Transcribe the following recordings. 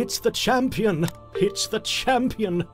It's the champion! It's the champion!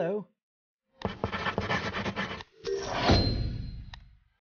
Hello.